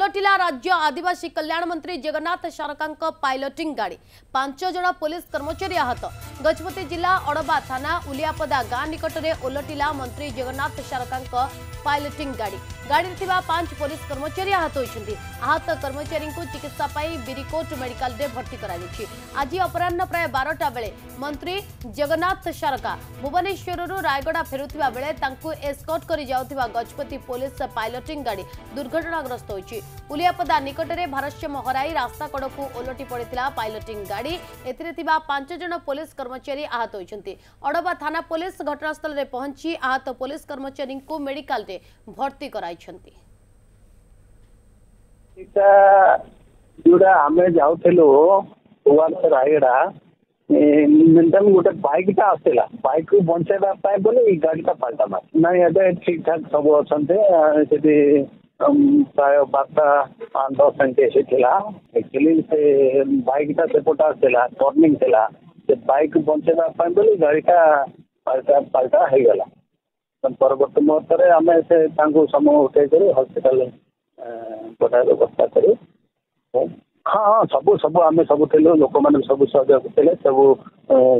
पलटिला राज्य आदिवासी कल्याण मंत्री जगन्नाथ सारका पायलटिंग गाड़ी, 5 जण पुलिस कर्मचारी आहत। गजपति जिला अड़बा थाना उलियापदा गां निकट में ओलटिला मंत्री जगन्नाथ सारका पायलटिंग गाड़ी। गाड़ी में 5 पुलिस कर्मचारी आहत होती। आहत कर्मचारी को चिकित्सा बीरकोट मेडिकल में भर्ती कराई। आज अपराह प्राय 12टा बेले मंत्री जगन्नाथ सारका भुवनेश्वर रायगड़ा फेरुवा बेले एस्कॉर्ट करी जाउथिबा गजपति पुलिस पायलटिंग गाड़ी दुर्घटनाग्रस्त होइछि। उलियापदा निकटरे भारसाम्य हराई रास्ता कड़कू ओलटी पड़िथिला पायलटिंग गाड़ी। एथिरे थिबा 5 जण पुलिस कर्मचारी आहत होइछन्ति। अड़बा थाना पुलिस घटनास्थल रे पहुंची आहत पुलिस कर्मचारी को मेडिकल रे भर्ती कराइछन्ति। इटा जुडा हमें जाउथेलो ओवार रायडा निंदन गोटे बाइकटा आसला, बाइक को बंचाइबा पाए बोले गाड़ीटा पलटा मार नहीं ये ठीक ठाक सब अच्छे से प्राय 12-10 घंटे एक्चुअली से बाइकटा सेपटा आसला टर्निंग थी से बाइक बंचाइबा पाए बोले गाड़ीटा पलटा पलटा हो गला। परवर्त मुहूर्त आम से समय उठेक हस्पिटाल गोटा व्यवस्था करूँ। हाँ हाँ सबू सबू आम सब लोक मैंने सब सहयोग थे सब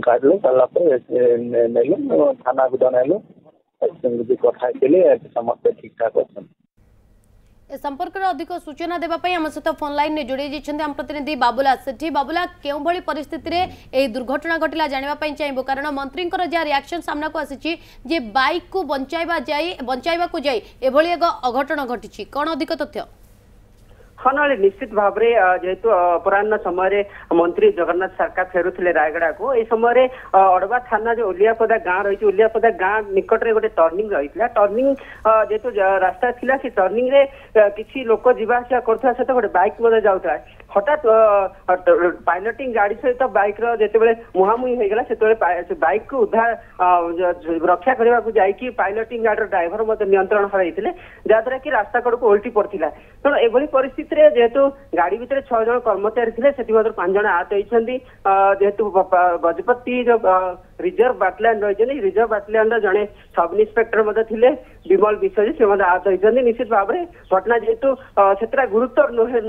काटलु काला थाना को जनइलु कथा समस्ते ठीक ठाक अच्छा। ए संपर्क में अधिक सूचना देवाई आम सहित फोन लाइन में जोड़े जाइए आम प्रतिनिधि बाबुला सेठी। बाबुला के परिस्थिति में यह दुर्घटना घटला जानापी चाहब कारण मंत्री जहाँ रिएक्शन सामना को आसी जे बाइक को बंचाइबा को जाई एभली एक अघटन घटी कौन अधिक तथ्य? हाँ ना निश्चित भाव में जेहेतु अपराह समय मंत्री जगन्नाथ सारका फेरुले रायगड़ा को यह समय अड़बा थाना जो उलियापदा गाँ रही उलियापदा गाँ निकट में गोटे टर्निंग रही है। टर्निंग जेहेतु रास्ता था से टर्निंग किसी लोक जावास करुवा सहित गोटे बाइक मध्य जाता हठात पायलटिंग गाड़ी सहित बाइक रेतने मुहांमुही होगा से बाइक को उद्धार रक्षा करने को जाकि पायलटिंग गाड़ी ड्राइवर मत नियंत्रण हराई जहाद्वारा कि रास्ता कड़क ओल्टी पड़ता तेणु एभली परिस्थिति में जेहेतु गाड़ी भितर 6 जण कर्मचारी थे से मतलब 5 जण आहत होती। जेहेतु गजपति जो रिजर्व बाटालियन रही रिजर्व बाटालियन जड़े सब इन्स्पेक्टर थे विमल विश्वजी से आहत होती। निश्चित भाव में घटना जेहेतु से गुरुतर नुहे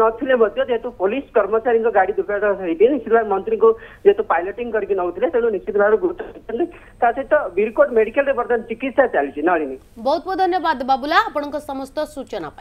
जेहेतु पुलिस कर्मचारी गाड़ी दुर्घटना होती निश्चित भाव मंत्री को जेहेतु पायलटिंग करके नौते तेणु निश्चित भाव गुरुतर सहित बीरकोट मेडिकल चिकित्सा चलती। नलिनी बहुत बहुत धन्यवाद बाबुला आपंक समस्त सूचना।